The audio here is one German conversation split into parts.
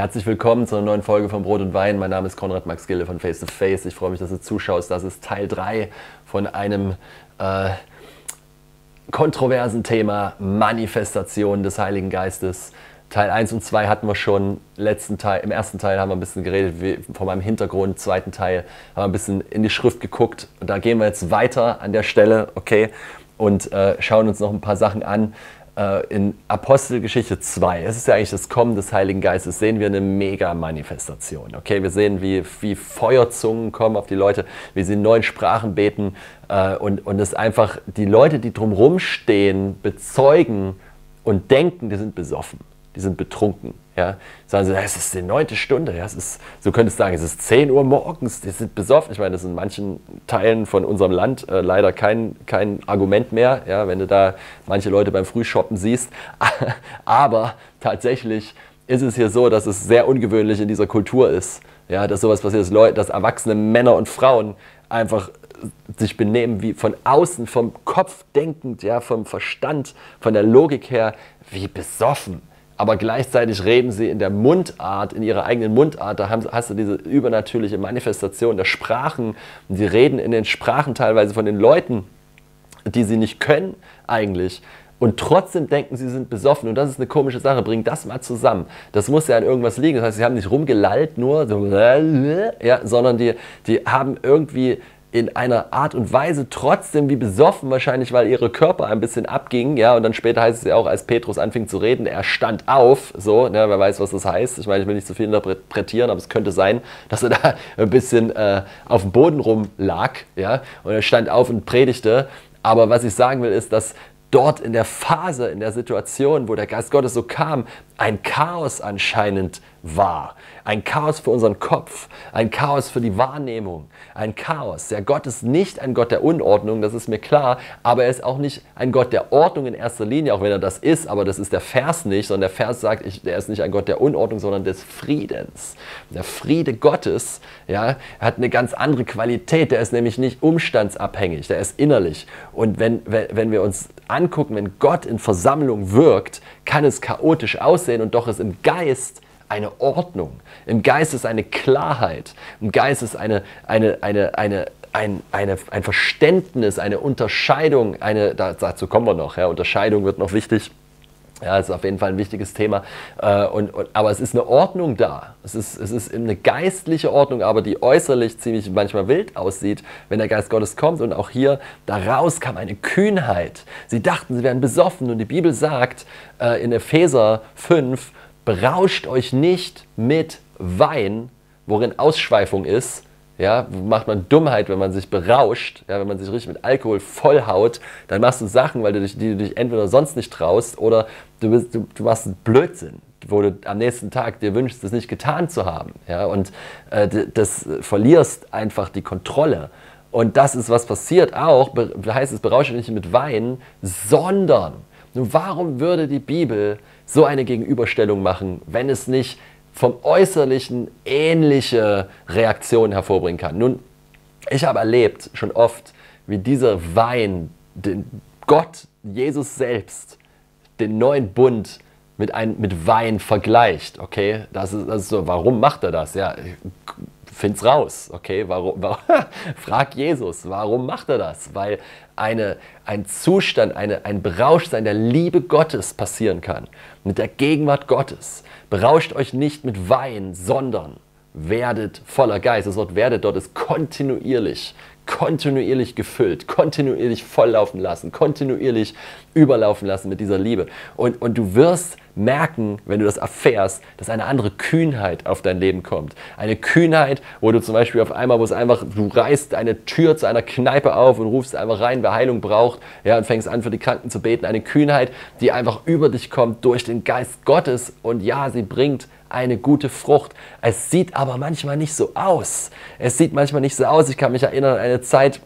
Herzlich willkommen zu einer neuen Folge von Brot und Wein. Mein Name ist Conrad Max Gille von Face to Face. Ich freue mich, dass du zuschaust. Das ist Teil 3 von einem kontroversen Thema Manifestation des Heiligen Geistes. Teil 1 und 2 hatten wir schon. Im ersten Teil haben wir ein bisschen geredet von meinem Hintergrund. Im zweiten Teil haben wir ein bisschen in die Schrift geguckt. Und da gehen wir jetzt weiter an der Stelle, okay? Und schauen uns noch ein paar Sachen an. In Apostelgeschichte 2, es ist ja eigentlich das Kommen des Heiligen Geistes, sehen wir eine Mega-Manifestation. Okay? Wir sehen, wie Feuerzungen kommen auf die Leute, wie sie in neuen Sprachen beten und es einfach die Leute, die drumherum stehen, bezeugen und denken, die sind besoffen, die sind betrunken. Ja? Sagen sie, es ist die 9. Stunde, ja? So könntest du sagen, es ist 10 Uhr morgens, die sind besoffen. Ich meine, das ist in manchen Teilen von unserem Land leider kein Argument mehr, ja? Wenn du da manche Leute beim Frühshoppen siehst. Aber tatsächlich ist es hier so, dass es sehr ungewöhnlich in dieser Kultur ist, ja? Dass sowas passiert, dass erwachsene Männer und Frauen einfach sich benehmen wie von außen, vom Kopf denkend, ja? Vom Verstand, von der Logik her, wie besoffen. Aber gleichzeitig reden sie in der Mundart, in ihrer eigenen Mundart. Da hast du diese übernatürliche Manifestation der Sprachen. Und sie reden in den Sprachen teilweise von den Leuten, die sie nicht können eigentlich. Und trotzdem denken sie, sind besoffen. Und das ist eine komische Sache. Bring das mal zusammen. Das muss ja an irgendwas liegen. Das heißt, sie haben nicht rumgelallt nur, so, ja, sondern die haben irgendwie in einer Art und Weise trotzdem wie besoffen, wahrscheinlich, weil ihre Körper ein bisschen abgingen, ja, und dann später heißt es ja auch, als Petrus anfing zu reden, er stand auf, so, ne, wer weiß, was das heißt, ich meine, ich will nicht zu viel interpretieren, aber es könnte sein, dass er da ein bisschen auf dem Boden rumlag, ja, und er stand auf und predigte, aber was ich sagen will, ist, dass dort in der Phase, in der Situation, wo der Geist Gottes so kam, ein Chaos anscheinend war. Ein Chaos für unseren Kopf, ein Chaos für die Wahrnehmung, ein Chaos. Ja, Gott ist nicht ein Gott der Unordnung, das ist mir klar, aber er ist auch nicht ein Gott der Ordnung in erster Linie, auch wenn er das ist, aber das ist der Vers nicht, sondern der Vers sagt, er ist nicht ein Gott der Unordnung, sondern des Friedens. Der Friede Gottes, ja, hat eine ganz andere Qualität, der ist nämlich nicht umstandsabhängig, der ist innerlich. Und wenn wir uns angucken, wenn Gott in Versammlung wirkt, kann es chaotisch aussehen und doch ist im Geist eine Ordnung. Im Geist ist eine Klarheit. Im Geist ist ein Verständnis, eine Unterscheidung. Dazu kommen wir noch. Ja, Unterscheidung wird noch wichtig. Ja, ist auf jeden Fall ein wichtiges Thema. Aber es ist eine Ordnung da. Es ist eine geistliche Ordnung, aber die äußerlich ziemlich manchmal wild aussieht, wenn der Geist Gottes kommt. Und auch hier, daraus kam eine Kühnheit. Sie dachten, sie wären besoffen. Und die Bibel sagt in Epheser 5, berauscht euch nicht mit Wein, worin Ausschweifung ist. Ja, macht man Dummheit, wenn man sich berauscht, ja, wenn man sich richtig mit Alkohol vollhaut, dann machst du Sachen, die du dich entweder sonst nicht traust oder du machst einen Blödsinn, wo du am nächsten Tag dir wünschst, es nicht getan zu haben. Ja, und das verlierst einfach die Kontrolle. Und das ist, was passiert auch, heißt es, berauscht euch nicht mit Wein, sondern, nun warum würde die Bibel so eine Gegenüberstellung machen, wenn es nicht vom Äußerlichen ähnliche Reaktionen hervorbringen kann? Nun, ich habe erlebt schon oft, wie dieser Wein, den Gott, Jesus selbst, den neuen Bund mit Wein vergleicht. Okay, das ist so, warum macht er das? Ja, find's raus, okay, warum frag Jesus, warum macht er das? Weil ein Zustand, ein Berauschtsein der Liebe Gottes passieren kann, mit der Gegenwart Gottes. Berauscht euch nicht mit Wein, sondern werdet voller Geist. Das Wort werdet dort ist kontinuierlich gefüllt, kontinuierlich volllaufen lassen, kontinuierlich überlaufen lassen mit dieser Liebe. Und du wirst merken, wenn du das erfährst, dass eine andere Kühnheit auf dein Leben kommt. Eine Kühnheit, wo du zum Beispiel auf einmal, du reißt eine Tür zu einer Kneipe auf und rufst einfach rein, wer Heilung braucht, ja, und fängst an, für die Kranken zu beten. Eine Kühnheit, die einfach über dich kommt durch den Geist Gottes. Und ja, sie bringt eine gute Frucht. Es sieht aber manchmal nicht so aus. Es sieht manchmal nicht so aus. Ich kann mich erinnern an eine Zeit,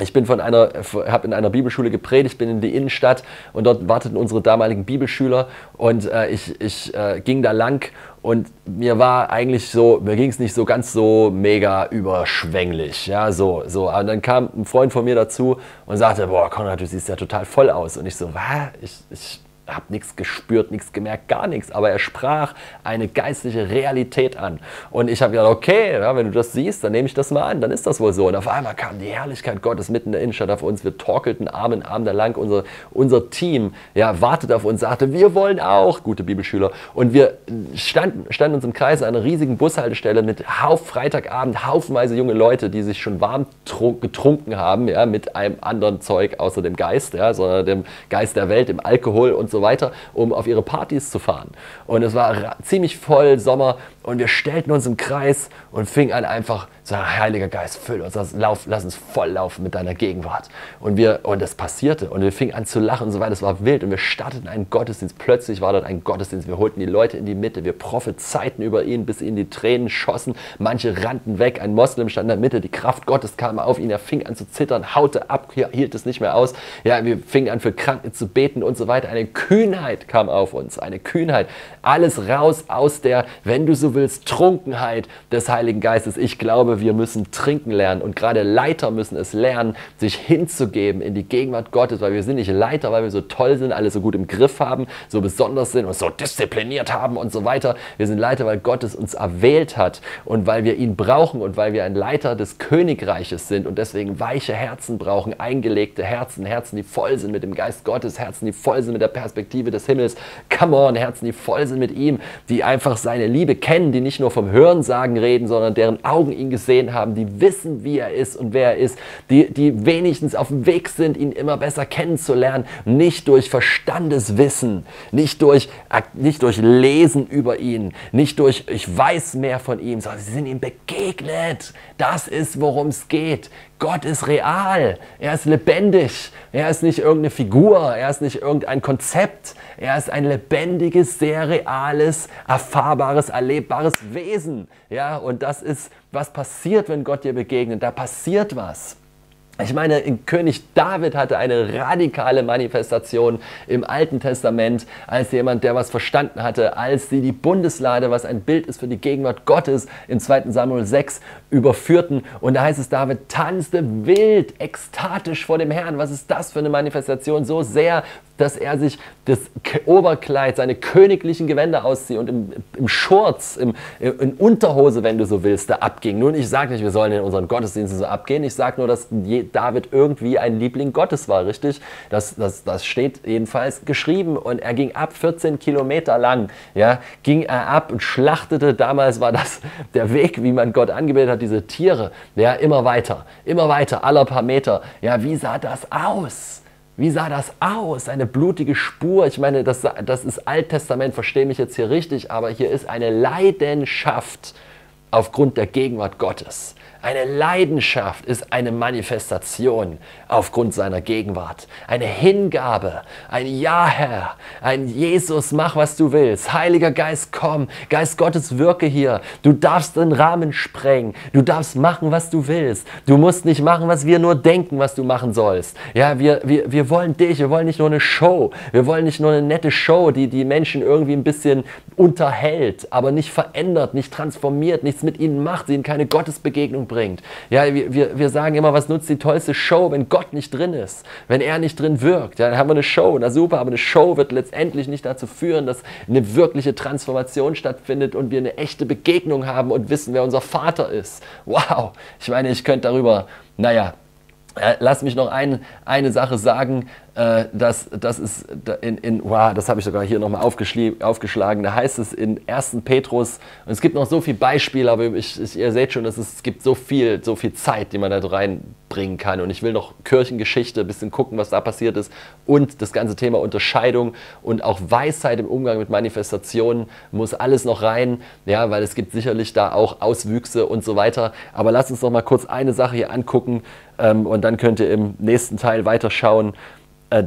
ich habe in einer Bibelschule gepredigt, bin in die Innenstadt und dort warteten unsere damaligen Bibelschüler und ich ging da lang und mir ging es nicht so ganz so mega überschwänglich, ja, so. Und dann kam ein Freund von mir dazu und sagte, boah, Conrad, du siehst ja total voll aus. Und ich so, was? Ich habe nichts gespürt, nichts gemerkt, gar nichts. Aber er sprach eine geistliche Realität an. Und ich habe gedacht, okay, ja, wenn du das siehst, dann nehme ich das mal an, dann ist das wohl so. Und auf einmal kam die Herrlichkeit Gottes mitten in der Innenstadt auf uns. Wir torkelten Arm in Arm da lang. Unser Team wartet auf uns, sagte, wir wollen auch, gute Bibelschüler. Und wir standen uns im Kreis an einer riesigen Bushaltestelle mit Freitagabend haufenweise junge Leute, die sich schon warm getrunken haben, ja, mit einem anderen Zeug außer dem Geist, ja, sondern dem Geist der Welt, dem Alkohol und so weiter, um auf ihre Partys zu fahren. Und es war ziemlich voll Sommer und wir stellten uns im Kreis und fingen an einfach zu sagen, Heiliger Geist, füll uns, lass uns voll laufen mit deiner Gegenwart. Und das passierte und wir fingen an zu lachen und so weiter, es war wild und wir starteten einen Gottesdienst, plötzlich war dort ein Gottesdienst, wir holten die Leute in die Mitte, wir prophezeiten über ihn, bis ihnen die Tränen schossen, manche rannten weg, ein Moslem stand in der Mitte, die Kraft Gottes kam auf ihn, er fing an zu zittern, haute ab, hielt es nicht mehr aus, ja, wir fingen an für Kranke zu beten und so weiter, eine Kühnheit kam auf uns, eine Kühnheit, alles raus aus der, wenn du so willst, Trunkenheit des Heiligen Geistes. Ich glaube, wir müssen trinken lernen und gerade Leiter müssen es lernen, sich hinzugeben in die Gegenwart Gottes, weil wir sind nicht Leiter, weil wir so toll sind, alles so gut im Griff haben, so besonders sind und so diszipliniert haben und so weiter. Wir sind Leiter, weil Gott es uns erwählt hat und weil wir ihn brauchen und weil wir ein Leiter des Königreiches sind und deswegen weiche Herzen brauchen, eingelegte Herzen, Herzen, die voll sind mit dem Geist Gottes, Herzen, die voll sind mit der Perspektive des Himmels. Come on, Herzen, die voll sind mit ihm, die einfach seine Liebe kennen, die nicht nur vom Hörensagen reden, sondern deren Augen ihn gesehen haben, die wissen, wie er ist und wer er ist, die wenigstens auf dem Weg sind, ihn immer besser kennenzulernen, nicht durch Verstandeswissen, nicht durch Lesen über ihn, nicht durch, ich weiß mehr von ihm, sondern sie sind ihm begegnet. Das ist, worum es geht. Gott ist real, er ist lebendig, er ist nicht irgendeine Figur, er ist nicht irgendein Konzept, er ist ein lebendiges, sehr reales, erfahrbares, erlebbares Wesen. Ja, und das ist, was passiert, wenn Gott dir begegnet, da passiert was. Ich meine, König David hatte eine radikale Manifestation im Alten Testament als jemand, der was verstanden hatte, als sie die Bundeslade, was ein Bild ist für die Gegenwart Gottes, in 2. Samuel 6 überführten. Und da heißt es, David tanzte wild, ekstatisch vor dem Herrn. Was ist das für eine Manifestation? So sehr, dass er sich das Oberkleid, seine königlichen Gewänder auszieht und im Schurz, in Unterhose, wenn du so willst, da abging. Nun, ich sage nicht, wir sollen in unseren Gottesdiensten so abgehen. Ich sage nur, dass David irgendwie ein Liebling Gottes war, richtig? Das steht jedenfalls geschrieben. Und er ging ab, 14 Kilometer lang, ja, ging er ab und schlachtete. Damals war das der Weg, wie man Gott angebetet hat, diese Tiere, ja, immer weiter, aller paar Meter. Ja, wie sah das aus? Wie sah das aus? Eine blutige Spur. Ich meine, das ist Alttestament, verstehe mich jetzt hier richtig, aber hier ist eine Leidenschaft aufgrund der Gegenwart Gottes. Eine Leidenschaft ist eine Manifestation aufgrund seiner Gegenwart. Eine Hingabe, ein Ja, Herr, ein Jesus, mach, was du willst. Heiliger Geist, komm. Geist Gottes, wirke hier. Du darfst den Rahmen sprengen. Du darfst machen, was du willst. Du musst nicht machen, was wir nur denken, was du machen sollst. Ja, wir wollen dich. Wir wollen nicht nur eine Show. Wir wollen nicht nur eine nette Show, die die Menschen irgendwie ein bisschen unterhält, aber nicht verändert, nicht transformiert, nichts mit ihnen macht, sie ihnen keine Gottesbegegnung bringt. Ja, wir sagen immer, was nutzt die tollste Show, wenn Gott nicht drin ist, wenn er nicht drin wirkt. Ja, dann haben wir eine Show, na super, aber eine Show wird letztendlich nicht dazu führen, dass eine wirkliche Transformation stattfindet und wir eine echte Begegnung haben und wissen, wer unser Vater ist. Wow, ich meine, ich könnte darüber, naja, lass mich noch eine Sache sagen, das ist wow, das habe ich sogar hier nochmal aufgeschlagen, da heißt es in 1. Petrus, und es gibt noch so viele Beispiele, aber ihr seht schon, es gibt so viel Zeit, die man da reinbringen kann, und ich will noch Kirchengeschichte, ein bisschen gucken, was da passiert ist, und das ganze Thema Unterscheidung und auch Weisheit im Umgang mit Manifestationen muss alles noch rein, ja, weil es gibt sicherlich da auch Auswüchse und so weiter, aber lasst uns noch mal kurz eine Sache hier angucken, und dann könnt ihr im nächsten Teil weiterschauen.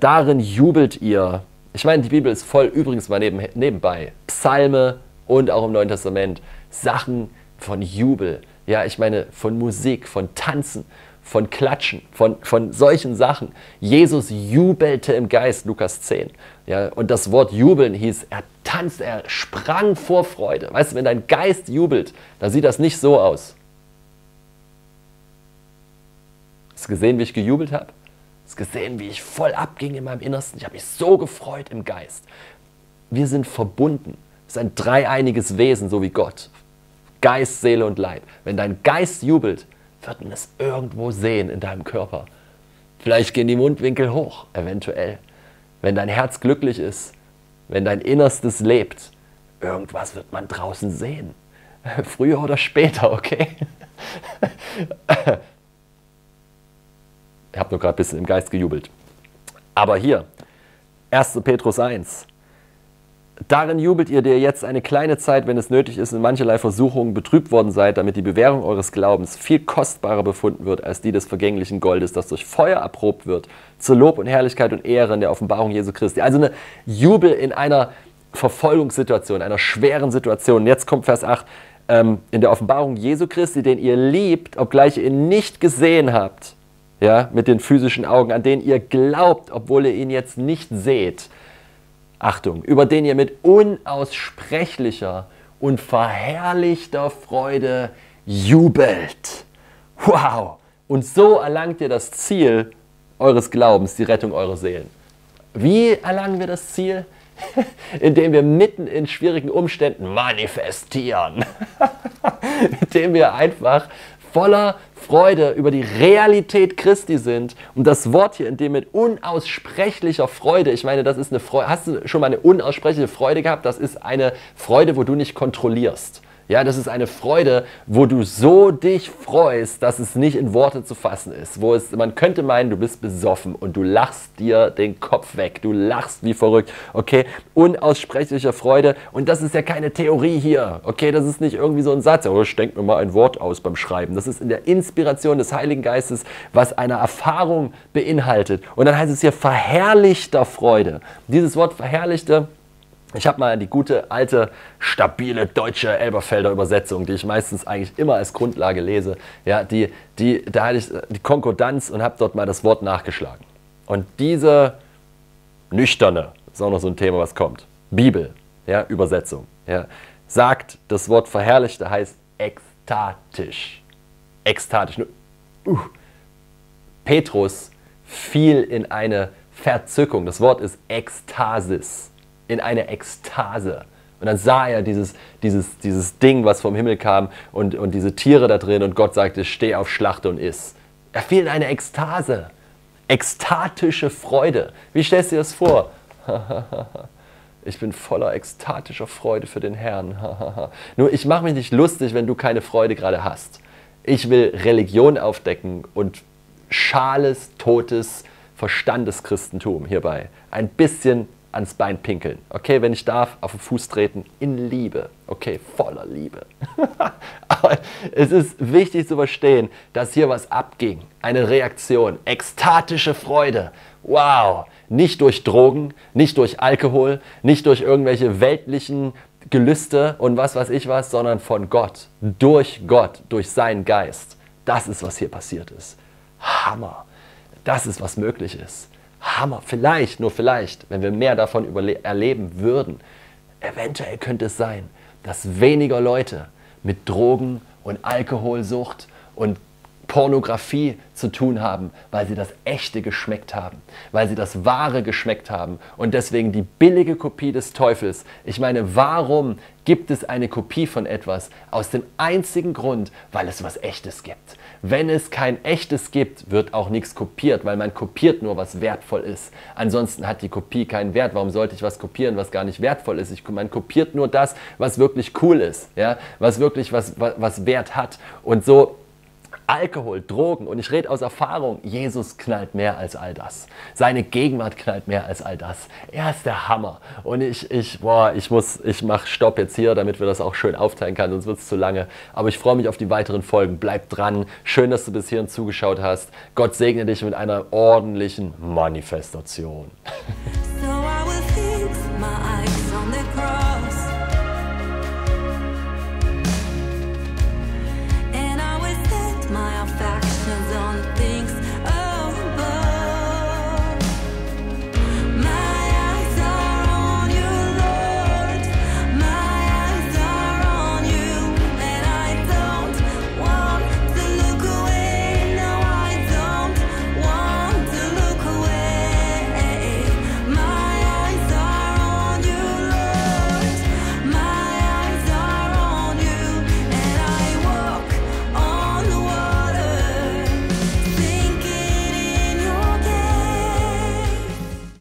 Darin jubelt ihr. Ich meine, die Bibel ist voll, übrigens mal nebenbei, Psalme und auch im Neuen Testament, Sachen von Jubel. Ja, ich meine, von Musik, von Tanzen, von Klatschen, von solchen Sachen. Jesus jubelte im Geist, Lukas 10. Ja, und das Wort jubeln hieß, er tanzt, er sprang vor Freude. Weißt du, wenn dein Geist jubelt, dann sieht das nicht so aus. Hast du gesehen, wie ich gejubelt habe? hast gesehen, wie ich voll abging in meinem Innersten. Ich habe mich so gefreut im Geist. Wir sind verbunden. Es ist ein dreieiniges Wesen, so wie Gott. Geist, Seele und Leib. Wenn dein Geist jubelt, wird man es irgendwo sehen in deinem Körper. Vielleicht gehen die Mundwinkel hoch, eventuell. Wenn dein Herz glücklich ist, wenn dein Innerstes lebt, irgendwas wird man draußen sehen. Früher oder später, okay? Ich habe nur gerade ein bisschen im Geist gejubelt. Aber hier, 1. Petrus 1. Darin jubelt ihr, der jetzt eine kleine Zeit, wenn es nötig ist, in mancherlei Versuchungen betrübt worden seid, damit die Bewährung eures Glaubens viel kostbarer befunden wird, als die des vergänglichen Goldes, das durch Feuer erprobt wird, zu Lob und Herrlichkeit und Ehre in der Offenbarung Jesu Christi. Also eine Jubel in einer Verfolgungssituation, einer schweren Situation. Und jetzt kommt Vers 8, in der Offenbarung Jesu Christi, den ihr liebt, obgleich ihr ihn nicht gesehen habt, ja, mit den physischen Augen, an den ihr glaubt, obwohl ihr ihn jetzt nicht seht. Achtung, über den ihr mit unaussprechlicher und verherrlichter Freude jubelt. Wow! Und so erlangt ihr das Ziel eures Glaubens, die Rettung eurer Seelen. Wie erlangen wir das Ziel? Indem wir mitten in schwierigen Umständen manifestieren. Indem wir einfach voller Freude über die Realität Christi sind. Und das Wort hier, in dem mit unaussprechlicher Freude, ich meine, das ist eine Freude. Hast du schon mal eine unaussprechliche Freude gehabt? Das ist eine Freude, wo du nicht kontrollierst. Ja, das ist eine Freude, wo du so dich freust, dass es nicht in Worte zu fassen ist. Wo es, man könnte meinen, du bist besoffen und du lachst dir den Kopf weg. Du lachst wie verrückt. Okay, unaussprechliche Freude. Und das ist ja keine Theorie hier. Okay, das ist nicht irgendwie so ein Satz. Oh, ich denke mir mal ein Wort aus beim Schreiben. Das ist in der Inspiration des Heiligen Geistes, was eine Erfahrung beinhaltet. Und dann heißt es hier verherrlichter Freude. Dieses Wort verherrlichte. Ich habe mal die gute, alte, stabile deutsche Elberfelder Übersetzung, die ich meistens eigentlich immer als Grundlage lese. Ja, da hatte ich die Konkordanz und habe dort mal das Wort nachgeschlagen. Und diese nüchterne, ist auch noch so ein Thema, was kommt, Bibel, ja, Übersetzung, ja, sagt, das Wort verherrlichte heißt ekstatisch. Ekstatisch. Petrus fiel in eine Verzückung. Das Wort ist Ekstasis. In eine Ekstase. Und dann sah er dieses Ding, was vom Himmel kam und diese Tiere da drin und Gott sagte, steh auf, schlachte und iss. Er fiel in eine Ekstase. Ekstatische Freude. Wie stellst du dir das vor? Ich bin voller ekstatischer Freude für den Herrn. Nur ich mache mich nicht lustig, wenn du keine Freude gerade hast. Ich will Religion aufdecken und schales, totes Verstandeschristentum hierbei. Ein bisschen ans Bein pinkeln. Okay, wenn ich darf, auf den Fuß treten, in Liebe. Okay, voller Liebe. Aber es ist wichtig zu verstehen, dass hier was abging. Eine Reaktion, ekstatische Freude. Wow, nicht durch Drogen, nicht durch Alkohol, nicht durch irgendwelche weltlichen Gelüste und was weiß ich was, sondern von Gott, durch seinen Geist. Das ist, was hier passiert ist. Hammer. Das ist, was möglich ist. Hammer, vielleicht, nur vielleicht, wenn wir mehr davon erleben würden, eventuell könnte es sein, dass weniger Leute mit Drogen und Alkoholsucht und Pornografie zu tun haben, weil sie das Echte geschmeckt haben, weil sie das Wahre geschmeckt haben und deswegen die billige Kopie des Teufels. Ich meine, warum gibt es eine Kopie von etwas? Aus dem einzigen Grund, weil es was Echtes gibt. Wenn es kein Echtes gibt, wird auch nichts kopiert, weil man kopiert nur, was wertvoll ist. Ansonsten hat die Kopie keinen Wert. Warum sollte ich was kopieren, was gar nicht wertvoll ist? Man kopiert nur das, was wirklich cool ist, ja? Was wirklich was Wert hat. Und so Alkohol, Drogen, und ich rede aus Erfahrung, Jesus knallt mehr als all das. Seine Gegenwart knallt mehr als all das. Er ist der Hammer. Und ich mache Stopp jetzt hier, damit wir das auch schön aufteilen können, sonst wird es zu lange. Aber ich freue mich auf die weiteren Folgen. Bleib dran. Schön, dass du bis hierhin zugeschaut hast. Gott segne dich mit einer ordentlichen Manifestation.